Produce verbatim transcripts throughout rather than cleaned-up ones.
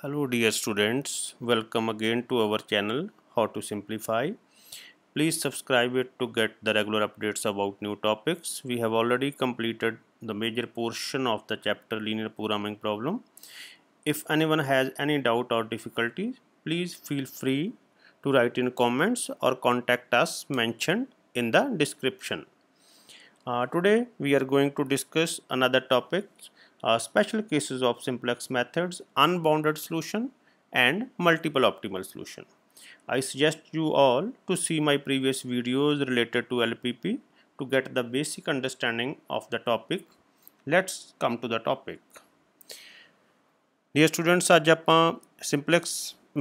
Hello dear students, welcome again to our channel How to Simplify. Please subscribe it to get the regular updates about new topics. We have already completed the major portion of the chapter linear programming problem. If anyone has any doubt or difficulty, please feel free to write in comments or contact us mentioned in the description. Uh, today we are going to discuss another topic. Uh, special cases of simplex methods, unbounded solution and multiple optimal solution. I suggest you all to see my previous videos related to L P P to get the basic understanding of the topic. Let's come to the topic. Dear students, आज ਆਪਾਂ simplex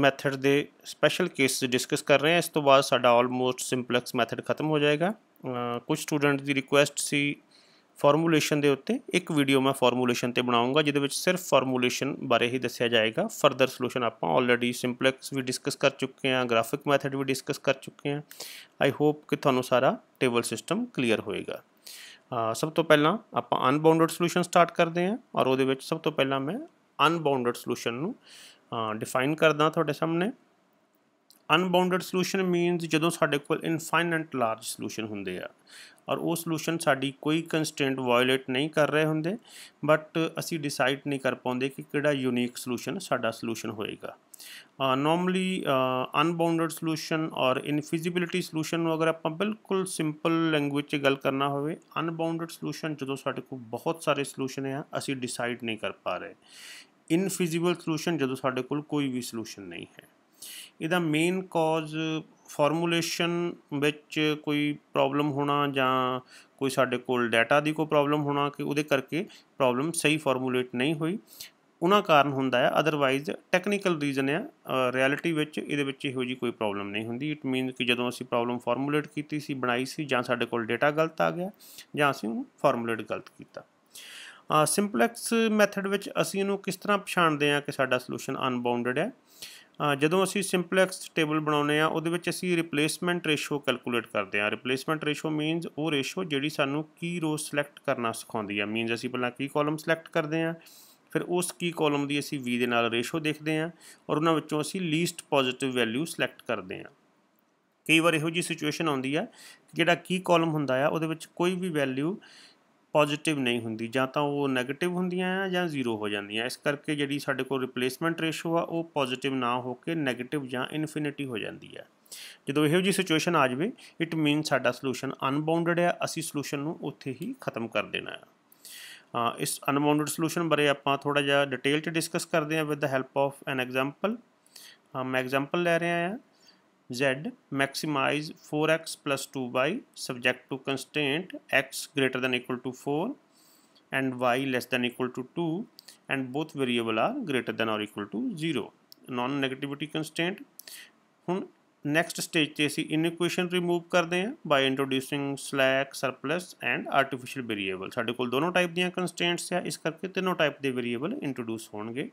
method ਦੇ special cases discuss कर रहे हैं। इस तो बाद साडा almost simplex method खत्म हो जाएगा। कुछ students दी request सी फॉर्मूलेशन दे उत्ते एक वीडियो मैं फॉर्मूलेशन ते बनाऊंगा जिदे विच सिर्फ फॉर्मूलेशन बारे ही दस्या जाएगा। फर्दर सॉल्यूशन आपां ऑलरेडी सिंपलेक्स भी डिस्कस कर चुके हैं, ग्राफिक मैथड भी डिस्कस कर चुके हैं। आई होप कि तुहानू सारा टेबल सिस्टम क्लीयर होएगा। सब तो पहला आपां अनबाउंडेड सॉल्यूशन स्टार्ट करते हैं और उहदे विच सब तो पहला मैं अनबाउंडेड सॉल्यूशन नू डिफाइन करदा तुहाडे सामने। अनबाउंडेड सॉल्यूशन मीनस जदों साडे कोल इनफाइनाइट लार्ज सॉल्यूशन हुंदे आ और वो सॉल्यूशन साड़ी कोई कंस्टेंट वायोलेट नहीं कर रहे होंगे, बट असी डिसाइड नहीं कर पाते कि किड़ा यूनीक सॉल्यूशन साड़ा सॉल्यूशन होएगा। नॉर्मली अनबाउंडेड सॉल्यूशन और इनफिजिबिलिटी सॉल्यूशन अगर आप बिल्कुल सिंपल लैंग्वेज गल करना हो, अनबाउंडेड सॉल्यूशन जो साढ़े को बहुत सारे सॉल्यूशन है असी डिसाइड नहीं कर पा रहे। इनफिजिबल सॉल्यूशन जो साढ़े को कोई भी सॉल्यूशन नहीं है। ਇਹਦਾ ਮੇਨ ਕੌਜ਼ ਫਾਰਮੂਲੇਸ਼ਨ ਵਿੱਚ ਕੋਈ ਪ੍ਰੋਬਲਮ ਹੋਣਾ ਜਾਂ ਕੋਈ ਸਾਡੇ ਕੋਲ ਡਾਟਾ ਦੀ ਕੋਈ ਪ੍ਰੋਬਲਮ ਹੋਣਾ ਕਿ ਉਹਦੇ ਕਰਕੇ ਪ੍ਰੋਬਲਮ ਸਹੀ ਫਾਰਮੂਲੇਟ ਨਹੀਂ ਹੋਈ, ਉਹਨਾਂ ਕਾਰਨ ਹੁੰਦਾ ਹੈ। ਅਦਰਵਾਈਜ਼ ਟੈਕਨੀਕਲ ਰੀਜ਼ਨ ਹੈ, ਰਿਐਲਿਟੀ ਵਿੱਚ ਇਹਦੇ ਵਿੱਚ ਇਹੋ ਜਿਹੀ ਕੋਈ ਪ੍ਰੋਬਲਮ ਨਹੀਂ ਹੁੰਦੀ। ਇਟ ਮੀਨਸ ਕਿ ਜਦੋਂ ਅਸੀਂ ਪ੍ਰੋਬਲਮ ਫਾਰਮੂਲੇਟ ਕੀਤੀ ਸੀ, ਬਣਾਈ ਸੀ, ਜਾਂ ਸਾਡੇ ਕੋਲ ਡਾਟਾ ਗਲਤ ਆ ਗਿਆ ਜਾਂ ਅਸੀਂ ਉਹਨੂੰ ਫਾਰਮੂਲੇਟ ਗਲਤ ਕੀਤਾ। ਸਿੰਪਲੈਕਸ ਮੈਥਡ ਵਿੱਚ ਅਸੀਂ ਇਹਨੂੰ ਕਿਸ ਤਰ੍ਹਾਂ ਪਛਾਣਦੇ ਹਾਂ ਕਿ ਸਾਡਾ ਸੋਲੂਸ਼ਨ ਅਨਬਾਉਂਡਡ ਹੈ? ਜਦੋਂ ਅਸੀਂ ਸਿੰਪਲੈਕਸ ਟੇਬਲ ਬਣਾਉਂਦੇ ਹਾਂ ਉਹਦੇ ਵਿੱਚ ਅਸੀਂ ਰਿਪਲੇਸਮੈਂਟ ਰੇਸ਼ੋ ਕੈਲਕੂਲੇਟ ਕਰਦੇ ਹਾਂ। ਰਿਪਲੇਸਮੈਂਟ ਰੇਸ਼ੋ ਮੀਨਸ ਉਹ ਰੇਸ਼ੋ ਜਿਹੜੀ ਸਾਨੂੰ ਕੀ ਰੋ ਸਿਲੈਕਟ ਕਰਨਾ ਸਿਖਾਉਂਦੀ ਹੈ। ਮੀਨਸ ਅਸੀਂ ਪਹਿਲਾਂ ਕੀ ਕਾਲਮ ਸਿਲੈਕਟ ਕਰਦੇ ਹਾਂ, ਫਿਰ ਉਸ ਕੀ ਕਾਲਮ ਦੀ ਅਸੀਂ ਵੀ ਦੇ ਨਾਲ ਰੇਸ਼ੋ ਦੇਖਦੇ ਹਾਂ ਔਰ ਉਹਨਾਂ ਵਿੱਚੋਂ ਅਸੀਂ ਲੀਸਟ ਪੋਜ਼ੀਟਿਵ ਵੈਲਿਊ ਸਿਲੈਕਟ ਕਰਦੇ ਹਾਂ। ਕਈ ਵਾਰ ਇਹੋ ਜਿਹੀ ਸਿਚੁਏਸ਼ਨ ਆਉਂਦੀ ਹੈ ਜਿਹੜਾ ਕੀ ਕਾਲਮ ਹੁੰਦਾ ਆ ਉਹਦੇ ਵਿੱਚ ਕੋਈ ਵੀ ਵੈਲਿਊ पॉजिटिव नहीं होंगी, या तो वो नैगेटिव होंदियां या जीरो हो जाती हैं। इस करके जी साढ़े को रिप्लेसमेंट रेशो आ वो पॉजिटिव ना होकर नैगेटिव या इनफिनिटी हो जाती है। जो यहोजी सिचुएशन आ जाए इट मीन साडा सलूशन अनबाउंडेड है, असी सलूशन उत्थे ही खत्म कर देना है। इस अनबाउंडेड सलूशन बारे आप थोड़ा जिहा डिटेल च डिस्कस करते हैं with the help of an example. मैं एग्जाम्पल ले रहा है Z maximize four x plus two by subject to constraint x greater than equal to four and y less than equal to two and both variable are greater than or equal to zero, non-negativity constraint। हुन next stage ते ऐसी inequation remove कर दें by introducing slack, surplus and artificial variable। साढ़े कोल दोनों type दिया constraints या इस करके तीनों टाइप दे variable introduce होंगे।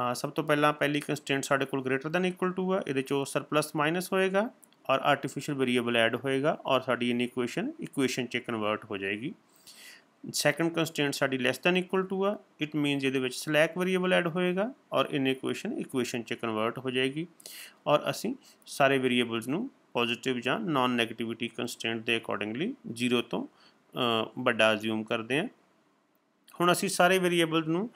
Uh, सब तो पहला पहली कंस्टेंट साढ़े को ग्रेटर दैन इक्वल टू है, ये सरप्लस माइनस होएगा और आर्टिफिशियल वेरीएबल ऐड होएगा और साड़ी इनइक्वेशन इक्वेशन च कन्वर्ट हो जाएगी। सैकेंड कंस्टेंट साड़ी लेस दैन इक्वल टू है, इट मीनस ये स्लैक वेरीएबल ऐड होएगा और इनइक्वेशन इक्वेशन च कन्वर्ट हो जाएगी और असी सारे वेरीएबल्स नू पॉजिटिव या नॉन नैगेटिविटी कंस्टेंट के अकॉर्डिंगली जीरो तो बड़ा अज्यूम करते हैं। ਹੁਣ ਅਸੀਂ ਸਾਰੇ ਵੇਰੀਏਬਲ ਨੂੰ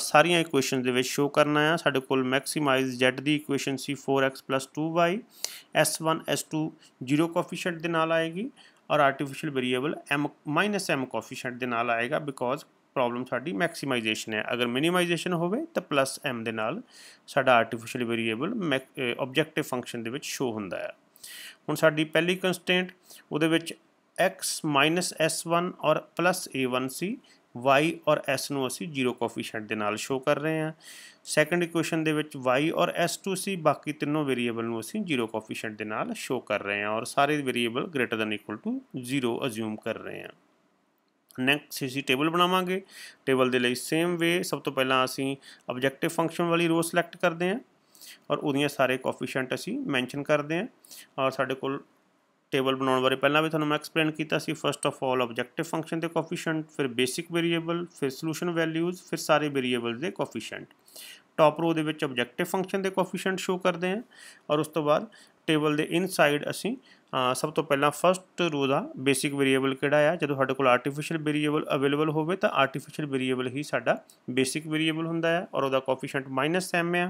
ਸਾਰੀਆਂ ਇਕੁਏਸ਼ਨ ਦੇ ਵਿੱਚ ਸ਼ੋ ਕਰਨਾ ਆ। ਸਾਡੇ ਕੋਲ ਮੈਕਸਿਮਾਈਜ਼ Z ਦੀ ਇਕੁਏਸ਼ਨ ਸੀ four x plus two y, S one S two zero coefficient ਦੇ ਨਾਲ ਆਏਗੀ ਔਰ artificial variable m minus m coefficient ਦੇ ਨਾਲ ਆਏਗਾ ਬਿਕੋਜ਼ ਪ੍ਰੋਬਲਮ ਸਾਡੀ ਮੈਕਸਿਮਾਈਜ਼ੇਸ਼ਨ ਹੈ। ਅਗਰ ਮਿਨੀਮਾਈਜ਼ੇਸ਼ਨ ਹੋਵੇ ਤਾਂ ਪਲੱਸ m ਦੇ ਨਾਲ ਸਾਡਾ ਆਰਟੀਫੀਸ਼ੀਅਲ ਵੇਰੀਏਬਲ ਆਬਜੈਕਟਿਵ ਫੰਕਸ਼ਨ ਦੇ ਵਿੱਚ ਸ਼ੋ ਹੁੰਦਾ ਹੈ। ਹੁਣ ਸਾਡੀ ਪਹਿਲੀ ਕੰਸਟੈਂਟ ਉਹਦੇ ਵਿੱਚ x ਮਾਈਨਸ S one ਔਰ ਪਲੱਸ A one ਸੀ, y और s ਨੂੰ ਅਸੀਂ ਜ਼ੀਰੋ ਕੋਐਫੀਸ਼ੀਐਂਟ ਦੇ ਨਾਲ ਸ਼ੋ ਕਰ ਰਹੇ ਹਾਂ। ਸੈਕੰਡ ਇਕੁਏਸ਼ਨ ਦੇ ਵਿੱਚ y ਔਰ s two ਸੀ, ਬਾਕੀ ਤਿੰਨੋਂ ਵੇਰੀਏਬਲ ਨੂੰ ਅਸੀਂ ਜ਼ੀਰੋ ਕੋਐਫੀਸ਼ੀਐਂਟ ਦੇ ਨਾਲ ਸ਼ੋ ਕਰ ਰਹੇ ਹਾਂ ਔਰ ਸਾਰੇ variable greater than equal to zero assume ਕਰ ਰਹੇ ਹਾਂ। ਨੈਕਸਟ ਅਸੀਂ ਟੇਬਲ ਬਣਾਵਾਂਗੇ। ਟੇਬਲ ਦੇ ਲਈ ਸੇਮ ਵੇ ਸਭ ਤੋਂ ਪਹਿਲਾਂ ਅਸੀਂ ਆਬਜੈਕਟਿਵ ਫੰਕਸ਼ਨ ਵਾਲੀ ਰੋ ਸਿਲੈਕਟ ਕਰਦੇ ਹਾਂ ਔਰ ਉਹਦੀਆਂ ਸਾਰੇ ਕੋਐਫੀਸ਼ੀਐਂਟ ਅਸੀਂ ਮੈਂਸ਼ਨ ਕਰਦੇ ਹਾਂ ਔਰ ਸਾਡੇ ਕੋਲ टेबल बनाने बारे पहला भी थानू मैं एक्सप्लेन किया सी। First of all objective function के कोफिशिएंट, फिर बेसिक वेरीएबल, फिर सॉल्यूशन वैल्यूज़, फिर सारे वेरीएबल्स के कोफिशिएंट। टॉप रो के ऑब्जेक्टिव फंक्शन के कोफिशिएंट शो करते हैं और उस तो बाद टेबल के इनसाइड असी सब तो पहला फस्ट रो का बेसिक वेरीएबल केड़ा है। जो साडे कोल आर्टिफिशियल वेरीएबल अवेलेबल होवे तां आर्टिफिशियल वेरीएबल ही साडा बेसिक वेरीएबल हुंदा है और उसदा कोफिशिएंट माइनस एम है।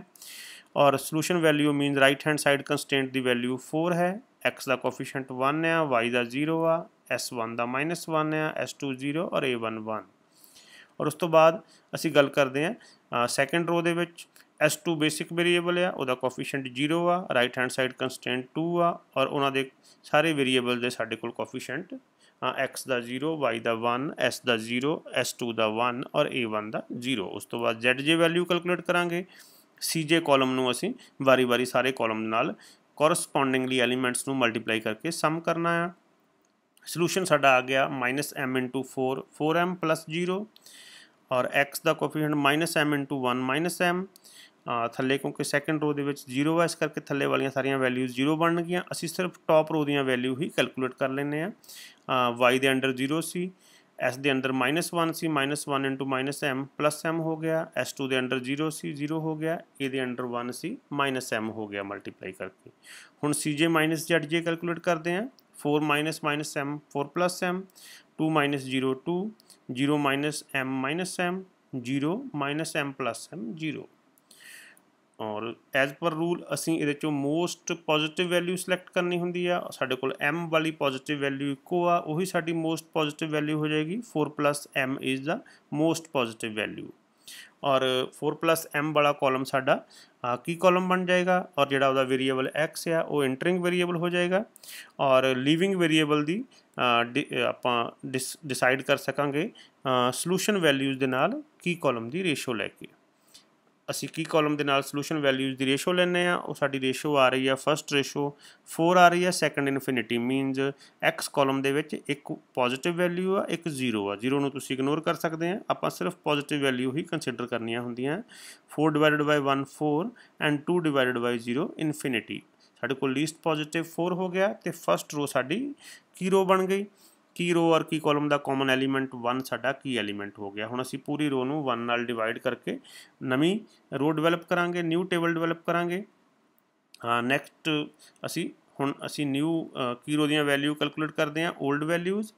और solution value mean right hand side constant की वैल्यू फोर है, एक्स का कोफिशिएंट वन है, वाई का जीरो आ, एस वन का माइनस वन है, एस टू जीरो और ए वन वन। और उस तो बाद असी गल करते हैं सैकेंड रो के एस टू बेसिक वेरीएबल है, उसका कोफिशिएंट जीरो आ, right hand side constant two आ और उन्होंने सारे वेरीएबल के साडे कोल कोफिशिएंट एक्स का जीरो, वाई का वन, एस का जीरो, एस टू का वन और ए वन का जीरो। उस तो बाद जेड जे वैल्यू कैलकुलेट करांगे। सी जे कॉलम नूं असीं वारी वारी सारे कॉलम नाल कोरस्पोंडिंगली एलीमेंट्स को मल्टीप्लाई करके सम करना है। सलूशन साडा आ गया minus M into four four M plus zero और एक्स का coefficient minus M into one minus M. थले क्योंकि सैकेंड रो के जीरो है इस करके थले वाली सारिया वैल्यूज़ जीरो बन गई। असी सिर्फ टॉप रो दी वैल्यू ही कैलकुलेट कर लेने हैं। वाई के अंडर जीरो सी, एस के अंदर माइनस वन सी, minus one into minus M plus M हो गया। एस टू के अंडर जीरो सी, जीरो हो गया। ए के अंडर वन सी, माइनस एम हो गया मल्टीप्लाई करके। हुण C J minus Z J calculate करते हैं। Four minus minus M four plus M, two minus zero two, zero minus M minus M, zero minus M plus M zero. और as पर rule असी इहदे चों most positive value select करनी हुंदी है। साडे कोल एम वाली पॉजिटिव वैल्यू इको आ, उही साडी मोस्ट पॉजिटिव वैल्यू हो जाएगी। Four plus M is the most positive value और फोर प्लस एम वाला कॉलम साडा की कॉलम बन जाएगा और जिहड़ा उहदा वेरीएबल एक्स आ वो एंटरिंग वेरीएबल हो जाएगा। और लीविंग वेरीएबल दी आपां डिस डिसाइड कर सकांगे सॉल्यूशन वैल्यूज़ दे नाल की कॉलम दी रेशो लैके। असी की कॉलम के नाल सॉल्यूशन वैल्यूज़ की रेशो लेने हैं। वो साडी रेशो आ रही है, फस्ट रेशो फोर आ रही है, second infinity means X column के विच एक पॉजिटिव वैल्यू आ, एक जीरो आ। जीरो नूं तुसीं इग्नोर कर सकते हैं, आपां सिर्फ पॉजिटिव वैल्यू ही कंसीडर करनियां हुंदियां। Four divide by one four and two divide by zero infinity. साडे कोल लीस्ट पॉजिटिव फोर हो गया तो फस्ट रो साडी की रो बन गई। की रो और की कॉलम का कॉमन एलीमेंट वन साडा की एलीमेंट हो गया। हुण असी पूरी रो नूं वन नाल डिवाइड करके नवीं रो डिवेलप करांगे, न्यू टेबल डिवेलप करांगे। नैक्सट असी हुण असी न्यू की रो दी वैल्यू कैलकुलेट करते हैं, old values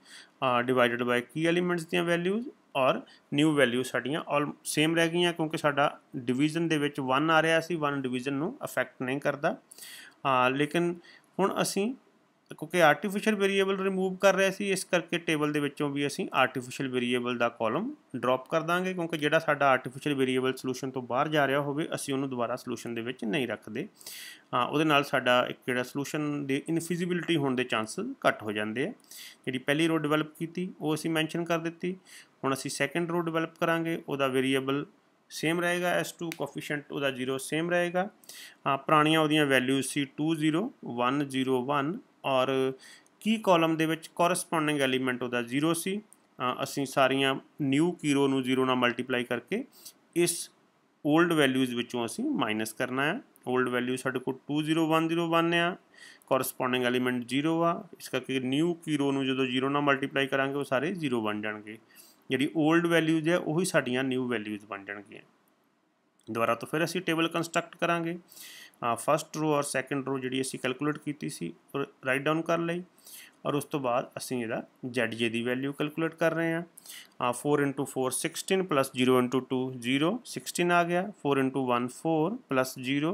divided by key elements दी वैल्यूज़ और न्यू वैल्यू साडियां ऑल सेम रह गई क्योंकि साडा डिवीजन दे विच वन आ रहा सी। वन डिवीजन नूं अफेक्ट नहीं करता। लेकिन हुण असी क्योंकि आर्टिफिशियल वेरीएबल रिमूव कर रहे सी इस करके टेबल के विचों भी असी आर्टिफिशियल वेरीएबल का कॉलम ड्रॉप कर देंगे क्योंकि जिहड़ा साडा आर्टिफिशियल वेरीएबल सलूशन तो बाहर जा रहा होवे असी उहनूं दोबारा सलूशन दे विच नहीं रखते। उहदे नाल साडा एक जिहड़ा सलूशन दे इनफीजिबिलिटी होने के चांसेस घट हो जाते हैं। जिहड़ी पहली रो डिवेलप की वो असी मैनशन कर दी। हुण असी सैकेंड रो डिवेलप करांगे, उसका वेरीएबल सेम रहेगा एस टू, कोफिशिएंट उसका जीरो सेम रहेगा। पुरानियां उसदियां वैल्यूज सी two zero one zero one और की कॉलम के कोरस्पोंडिंग एलीमेंट उसका जीरो सी। असी सारिया न्यू की रो नूं जीरो नाल मल्टीप्लाई करके इस ओल्ड वैल्यूज़ विचों असी माइनस करना है। ओल्ड वैल्यू साडे कोल two zero one zero one आ, कोरस्पोंडिंग एलीमेंट जीरो आ, इस करके न्यू की रो नूं जदों जीरो नाल मल्टीप्लाई करांगे वो सारे जीरो बन जाएंगे। जिहड़ी ओल्ड वैल्यूज़ है उही साडियां न्यू वैल्यूज़ बन जाएंगियां। दोबारा तो फिर असी टेबल कंस्ट्रक्ट करांगे। फस्ट रो और सैकेंड रो जी असी कैलकुलेट की सी राइट डाउन कर ली और उस तो बाद असी इहदा जैड जे की वैल्यू कैलकुलेट कर रहे हैं। Four into four sixteen plus zero into two zero sixteen आ गया। Four into one four plus zero,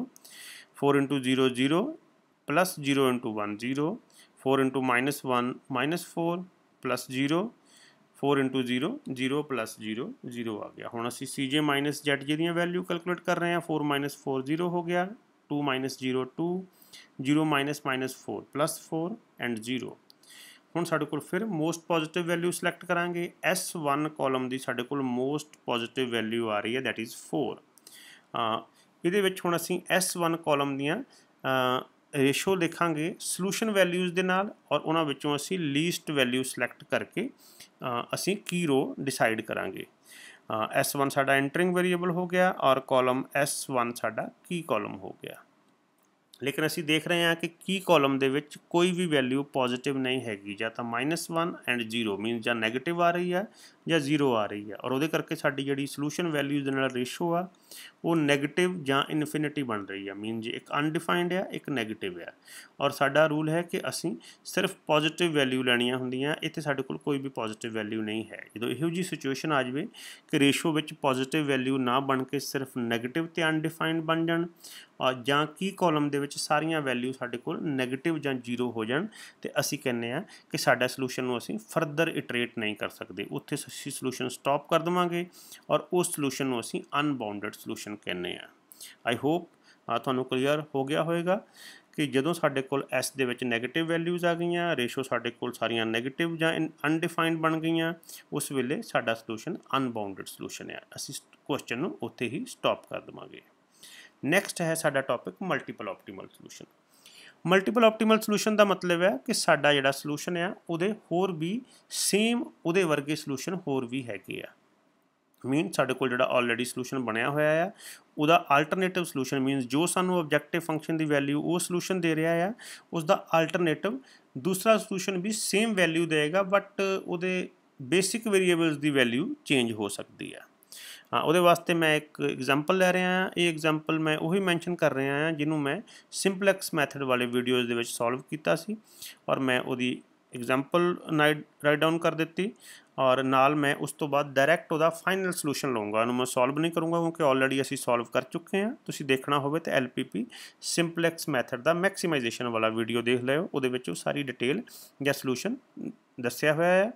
four into zero zero plus zero into one zero, four into minus one minus four plus zero, four into zero zero plus zero zero आ गया। हुण असी C J minus Z J दी value calculate कर रहे हैं। Four minus four zero हो गया, two minus zero two, zero minus minus four plus four and zero. हुण साडे कोल फिर मोस्ट पॉजिटिव वैल्यू सिलेक्ट करांगे। एस वन कॉलम की साडे कोल मोस्ट पॉजिटिव वैल्यू आ रही है दैट इज़ फोर। इहदे विच हुण असी एस वन कॉलम दियां रेशो लिखांगे सलूशन वैल्यूज़ दे नाल और उहनां विचों असी लीस्ट वैल्यू सिलेक्ट करके असी की रो डिसाइड करांगे। एस वन साडा एंटरिंग वेरीएबल हो गया और कॉलम एस वन साडा की कॉलम हो गया। लेकिन असी देख रहे हैं कि की कॉलम दे विच कोई भी वैल्यू पॉजिटिव नहीं हैगी जां तां minus one and zero mean जां नैगेटिव आ रही है जां जीरो आ रही है और उहदे करके साडी जिहड़ी सलूशन वैल्यूज दे नाल रेशो आ वो नैगेटिव जां इनफिनिटी बन रही है मीन जे एक अनडिफाइंड है एक नैगेटिव है और साडा रूल है कि असी सिर्फ पॉजिटिव वैल्यू लैणियां हुंदियां इत्थे साडे कोल कोई भी पॉजिटिव वैल्यू नहीं है। जदों इहो जी सिचुएशन आ जावे कि रेशो विच पॉजिटिव वैल्यू ना बन के सिर्फ नैगेटिव ते अनडिफाइंड बन जाण और जां की कॉलम दे विच सारियां वैल्यू साडे कोल नैगेटिव जां जीरो हो जाण ते असी कहने आ कि साडा सलूशन नूं असी फरदर इटरेट नहीं कर सकदे उत्थे असी सलूशन स्टॉप कर देवांगे और उस सलूशन नूं असी अनबाउंडेड सलूशन कहने आ। आई होप तुहानूं क्लीयर हो गया होएगा कि जदों साडे कोल एस दे विच नैगेटिव वैल्यूज आ गई रेशो साडे कोल सारियां नैगेटिव जां अनडिफाइंड बन गई उस वेले साडा सलूशन अनबाउंडेड सलूशन है असी क्वेश्चन नूं उत्थे ही स्टॉप कर देवांगे। नैक्सट है साडा topic multiple optimal solution. Multiple optimal solution का मतलब है कि साडा जिहड़ा सलूशन है उहदे होर भी सेम उहदे वर्गे सलूशन होर भी हैगे आ मीन साडे कोल जिहड़ा ऑलरेडी सलूशन बनिया होया है उहदा अल्टरनेटिव सलूशन मीनस जो सानू ऑब्जेक्टिव फंक्शन की वैल्यू वो सलूशन दे रहा है उसका अल्टरनेटिव दूसरा सलूशन भी सेम वैल्यू देगा बट उहदे बेसिक वेरीएबल्स की वैल्यू चेंज हो सकती है। हाँ उहदे वास्ते मैं एक एग्जाम्पल लै रहा हाँ ये एग्जाम्पल मैं उही मैंशन कर रहा हाँ जिन्होंने मैं सिंपलैक्स मैथड वाले वीडियोज़ दे विच सॉल्व कीता सी और मैं उहदी एग्जाम्पल नाइट राइट डाउन कर दी और नाल मैं उस तो बाद डायरैक्ट उहदा फाइनल सलूशन लूँगा मैं सॉल्व नहीं करूँगा क्योंकि ऑलरेडी असी सॉल्व कर चुके हैं। तुसीं देखना होवे तो L P P simplex method का मैक्सीमाइजेशन वाला वीडियो देख लिओ उहदे विच सारी डिटेल या सलूशन दस्सिया होया है।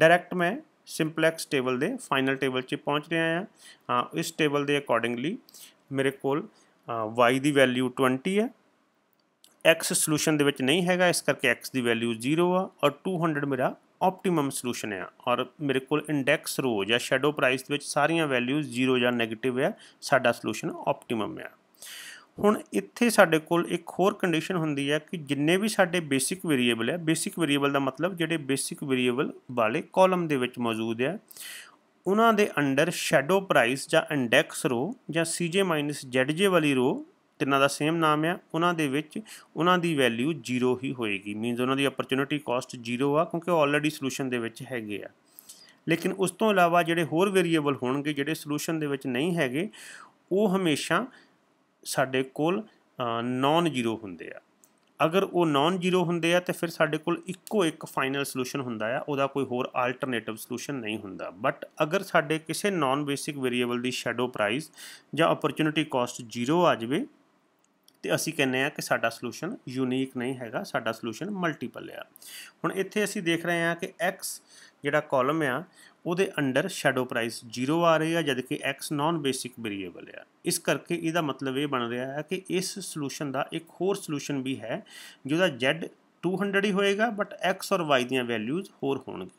डायरैक्ट मैं सिंपलैक्स टेबल के फाइनल टेबल च पहुँच रहा हाँ हाँ इस टेबल के अकॉर्डिंगली मेरे को वाई की वैल्यू ट्वेंटी है एक्स सलूशन दे विच नहीं हैगा इस करके एक्स की वैल्यू जीरो आ और टू हंड्रेड मेरा ऑप्टिमम सलूशन है और मेरे को इंडेक्स रो या शैडो प्राइस दे विच सारियां वैल्यूज जीरो या नैगेटिव है साडा सलूशन ऑप्टिमम है। हुण इत्थे साडे कोल एक होर कंडीशन हुंदी है कि जिन्ने भी साडे बेसिक वेरीएबल है बेसिक वेरीएबल का मतलब जिहड़े बेसिक वेरीएबल वाले कॉलम दे विच मौजूद है उन्हां दे अंडर शैडो प्राइस या इंडेक्स रो या सीजे माइनस जेडजे वाली रो तिन्हां दा सेम नाम है उन्हां दे विच उन्हां दी वैल्यू जीरो ही होएगी मीनस उन्हां दी अपॉर्चुनिटी कॉस्ट जीरो आ क्योंकि ऑलरेडी सलूशन दे विच हैगे आ। लेकिन उस तो इलावा जिहड़े होर वेरीएबल होणगे जिहड़े सलूशन दे विच नहीं हैगे वो हमेशा साडे कोल नॉन जीरो हुंदे आ अगर वो नॉन जीरो हुंदे आ तो फिर साडे कोल इक्को एक फाइनल सलूशन हुंदा आ उहदा कोई होर आल्टरनेटिव सलूशन नहीं हुंदा बट अगर साडे किसी नॉन बेसिक वेरीएबल दी शैडो प्राइस जां अपॉर्चुनिटी कॉस्ट जीरो आ जावे तो असी कहने हैं कि साडा सलूशन यूनीक नहीं हैगा साडा सलूशन मल्टीपल है। हुण इत्थे असी देख रहे हैं कि एक्स जिहड़ा कॉलम है उहदे अंडर शैडो प्राइस जीरो आ रही है जबकि एक्स नॉन बेसिक वेरीएबल है इस करके इहदा मतलब ये बन रहा है कि इस सलूशन का एक होर सलूशन भी है जिहदा जैड टू हंड्रेड ही होएगा बट एक्स और वाई दी वैल्यूज होर होणगी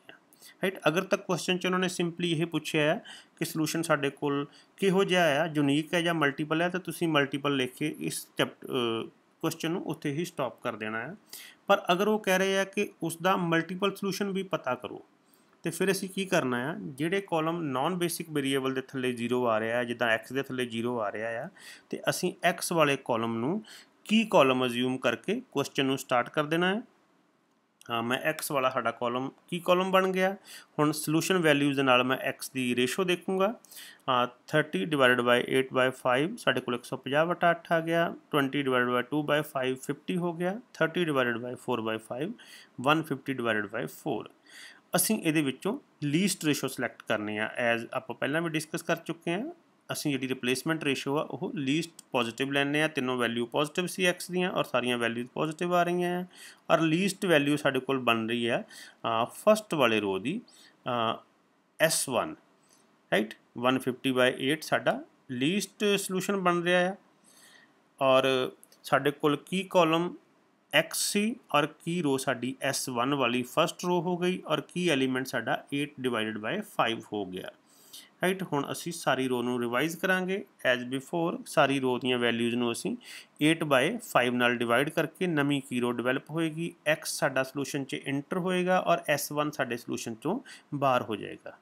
राइट। अगर तक क्वेश्चन च उन्होंने सिंपली यही पूछा है कि सलूशन साढ़े कोल किहो जिहा है यूनीक है या मल्टीपल है तो तुसी मल्टीपल लिख के इस चैप्ट क्वेश्चन नूं उत्थे ही स्टॉप कर देना है पर अगर वो कह रहे हैं कि उसका मल्टीपल सलूशन भी पता करो तो फिर असी की करना है जिहड़े कॉलम नॉन बेसिक वेरीएबल के थले जीरो आ रहा है जिदा एक्स के थले जीरो आ रहा है तो असी एक्स वाले कॉलम नूं की कॉलम अज्यूम करके क्वेश्चन नूं स्टार्ट कर देना है। हाँ मैं एक्स वाला साडा कॉलम की कॉलम बन गया हुण सलूशन वैल्यूज नाल मैं एक्स की रेशो देखूँगा हाँ thirty divide by eight by five साढ़े को एक सौ पचास बटा अठ आ गया twenty divide by two by five fifty हो गया thirty divide by four by five one fifty divide by four असी इहदे विच्चों लीस्ट रेशो सिलेक्ट करनी है एज आप पहला भी डिस्कस कर चुके हैं असी जी रिप्लेसमेंट रेशो आ वो लीस्ट पॉजिटिव लैंने हैं तीनों वैल्यू पॉजिटिव सी एक्स दियाँ और सारिया वैल्यूज पॉजिटिव आ रही हैं और लीस्ट वैल्यू साढ़े कोल बन रही है फस्ट वाले रो दी S one right one fifty by eight साडा लीस्ट सलूशन बन रहा है और साढ़े कोल की कॉलम एक्स सी और की रो साड़ी एस वन वाली फस्ट रो हो गई और की एलीमेंट साडा एट डिवाइडेड बाय फाइव हो गया राइट। हुण असी सारी रो नूं रिवाइज़ करांगे एज बिफोर सारी रो दीयां वैल्यूज़ नूं असी एट बाय फाइव नाल डिवाइड करके नवीं की रो डिवेलप होएगी एक्स साडा सलूशन च इंटर होएगा और एस वन साडे सलूशन चों बाहर हो जाएगा।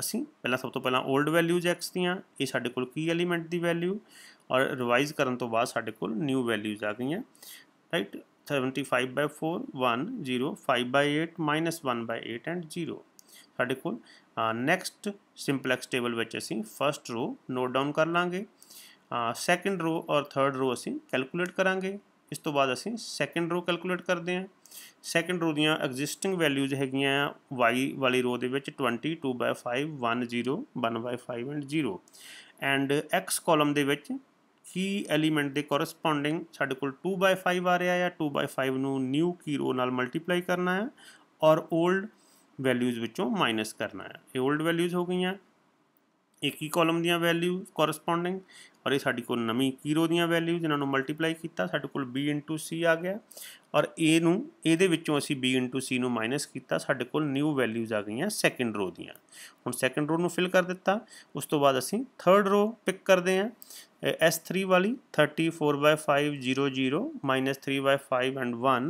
ਅਸੀਂ ਪਹਿਲਾਂ ਸਭ ਤੋਂ ਪਹਿਲਾਂ 올ਡ ਵੈਲਿਊਜ਼ x ਦੀਆਂ ਇਹ ਸਾਡੇ ਕੋਲ ਕੀ ਐਲੀਮੈਂਟ ਦੀ ਵੈਲਿਊ ਔਰ ਰਿਵਾਈਜ਼ ਕਰਨ ਤੋਂ ਬਾਅਦ ਸਾਡੇ ਕੋਲ ਨਿਊ ਵੈਲਿਊਜ਼ ਆ ਗਈਆਂ right seventy-five by four one zero five by eight minus one by eight and zero ਸਾਡੇ ਕੋਲ ਨੈਕਸਟ ਸਿੰਪਲੈਕਸ ਟੇਬਲ ਵਿੱਚ ਅਸੀਂ ਫਸਟ ਰੋ ਨੋਟ ਡਾਊਨ ਕਰ ਲਾਂਗੇ ਸੈਕਿੰਡ ਰੋ ਔਰ ਥਰਡ ਰੋ ਅਸੀਂ ਕੈਲਕੂਲੇਟ ਕਰਾਂਗੇ इस तो बाद असीं सैकेंड रो कैलकुलेट करते हैं सैकेंड रो दियाँ एग्जिस्टिंग वैल्यूज हैगियां वाई वाली रो दे विच twenty two by five one zero one by five and zero and X column दे विच की एलीमेंट के कोरस्पोंडिंग साढ़े कोल टू बाय फाइव आ रहा है टू बाय फाइव नू न्यू की रो नाल मल्टीप्लाई करना है और ओल्ड वैल्यूज विचों माइनस करना है ये ओल्ड वैल्यूज हो गई एक ही कॉलम दियाँ वैल्यूज कोरस्पोंडिंग और ये साड़ी को नवी की रो दियाँ वैल्यूज इन्होंने मल्टीप्लाई किया साढ़े को बी इंटू सी आ गया और ए नू इहदे विचों असी बी इंटू सी नू माइनस किया साढ़े को न्यू वैल्यूज आ गई सैकेंड रो दियाँ हुण सैकेंड रो नू फिल कर दिता उस तो बाद असी थर्ड रो पिक करते हैं एस थ्री वाली thirty four by five zero zero minus three by five and one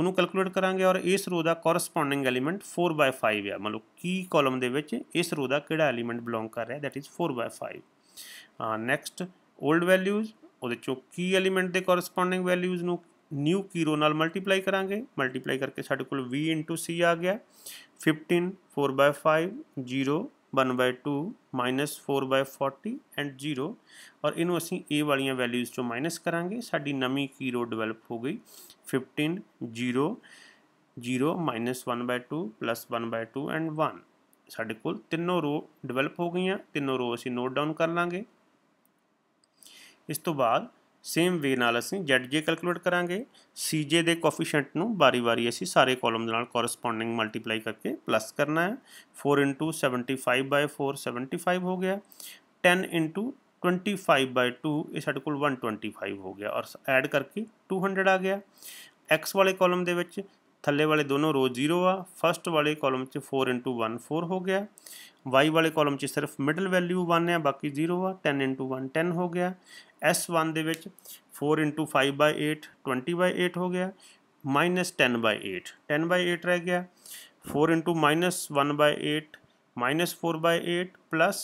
उन्होंने कैलकुलेट करांगे और इस रो का corresponding element four by five आ मतलब की कॉलम के विच इस रो का किहड़ा एलीमेंट बिलोंग कर रहा है that is four by five next old values वो की एलीमेंट के कोरस्पोंडिंग वैल्यूज़ नू न्यू की रो नाल मल्टीप्लाई करांगे मल्टीप्लाई करके साढ़े कोल वी इंटू सी आ गया fifteen four by five zero one by two minus four by forty and zero और इनू असी ए वाली वैल्यूज़ चो माइनस करांगे साड़ी नवी की रो डिवेलप हो गई fifteen zero zero minus one by two plus one by two and one साढ़े को तीनों रो डिवेलप हो गई तीनों रो असी नोट डाउन कर लाँगे इस तो बाद सेम वे नाल असी जैड जे कैलकुलेट करांगे सी जे के कोफिशेंट नू बारी बारी असी सारे कॉलम नाल कोरस्पोंडिंग मल्टीप्लाई करके प्लस करना है four into seventy five by four seventy five हो गया ten into twenty five by two ये साढ़े को वन ट्वेंटी फाइव हो गया और ऐड करके टू हंड्रड आ गया एक्स वाले कॉलम के विच थले वाले दोनों रो जीरो आ फस्ट वाले कॉलम से फोर इंटू वन फोर हो गया वाई वाले कॉलम से सिर्फ मिडल वैल्यू वन है बाकी जीरो आ टेन इंटू वन टेन हो गया एस वन दे विच four into five by eight twenty by eight हो गया minus ten by eight ten by eight रह गया four into minus one by eight minus four by eight plus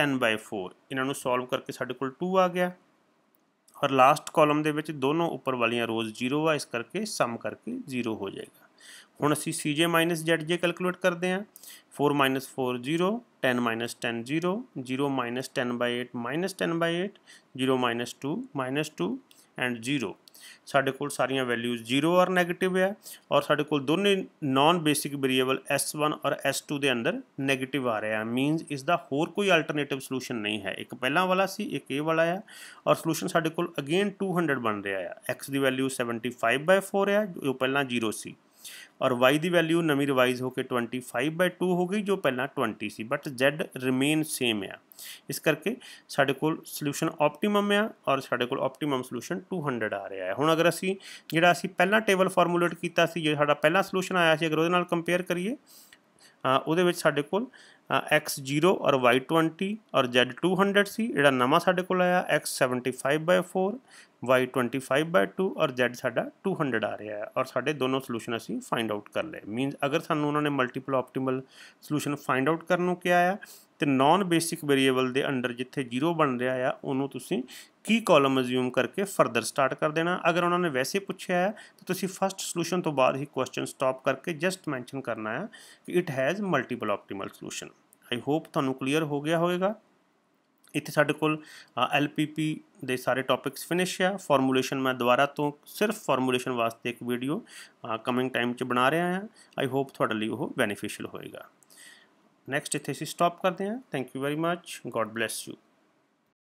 ten by four इन्होंने solve करके साढ़े कोल टू आ गया और लास्ट कॉलम दे विच दोनों उपर वाली रोज़ जीरो आ इस करके सम करके जीरो हो जाएगा हुण असी C J minus Z J calculate करते हैं four minus four zero ten minus ten zero zero minus ten by eight minus ten by eight zero minus two minus two and zero साढ़े कोल सारियां values zero और negative है और साढ़े कोल दोनों non basic variable S one और एस टू के अंदर नैगेटिव आ रहा है मीनस इसका होर कोई अल्टरनेटिव सोल्यूशन नहीं है एक पहला वाला सी एक ए वाला है और सोल्यूशन साढ़े कोल अगेन टू हंड्रड बन रहा है एक्स की value seventy five by four है जो पहला जीरो सी और वाई की वैल्यू नवी रिवाइज होकर ट्वेंटी फाइव बाय टू हो गई जो पहला ट्वेंटी सी बट जैड रिमेन सेम आ इस करके साढ़े कोल सल्यूशन ऑप्टिमम आ और साढ़े कोल ऑप्टिमम सल्यूशन टू हंड्रड आ रहा है हुण अगर असी जिहड़ा असी पहला टेबल फॉर्मूलेट कीता सी जो साडा पहला सल्यूशन आया सी अगर उहदे नाल कंपेयर करिए उहदे विच साढ़े कोल एक्स जीरो और वाई ट्वेंटी और जैड टू हंड्रड सी जिहड़ा नवां साढ़े कोल आया x seventy five by four Y twenty five by two और जैड साढ़ा टू हंड्रड आ रहा है और साढ़े दोनों सल्यूशन असी फाइंड आउट कर ले मीनस अगर सानू उन्होंने multiple optimal solution find out करने क्या है तो नॉन बेसिक वेरीएबल के अंदर जिथे जीरो बन रहा है उन्होंने तुसी की कॉलम अज्यूम करके फरदर स्टार्ट कर देना अगर उन्होंने वैसे पूछा है तो तुसी फस्ट सल्यूशन तो बाद ही क्वेश्चन स्टॉप करके जस्ट मैंशन करना है कि it has multiple optimal solution I hope थानू क्लीयर हो गया होएगा इत्थे साढ़े कोल एल पी पी दे सारे टॉपिक्स फिनिश आ फॉर्मूलेशन मैं दोबारा तो सिर्फ फॉर्मूलेशन वास्ते एक वीडियो कमिंग टाइम च बना रहा हाँ आई होप तुहाडे लई ओह बेनीफिशियल होएगा नैक्सट इत्थे असीं स्टॉप करते हैं thank you very much God bless you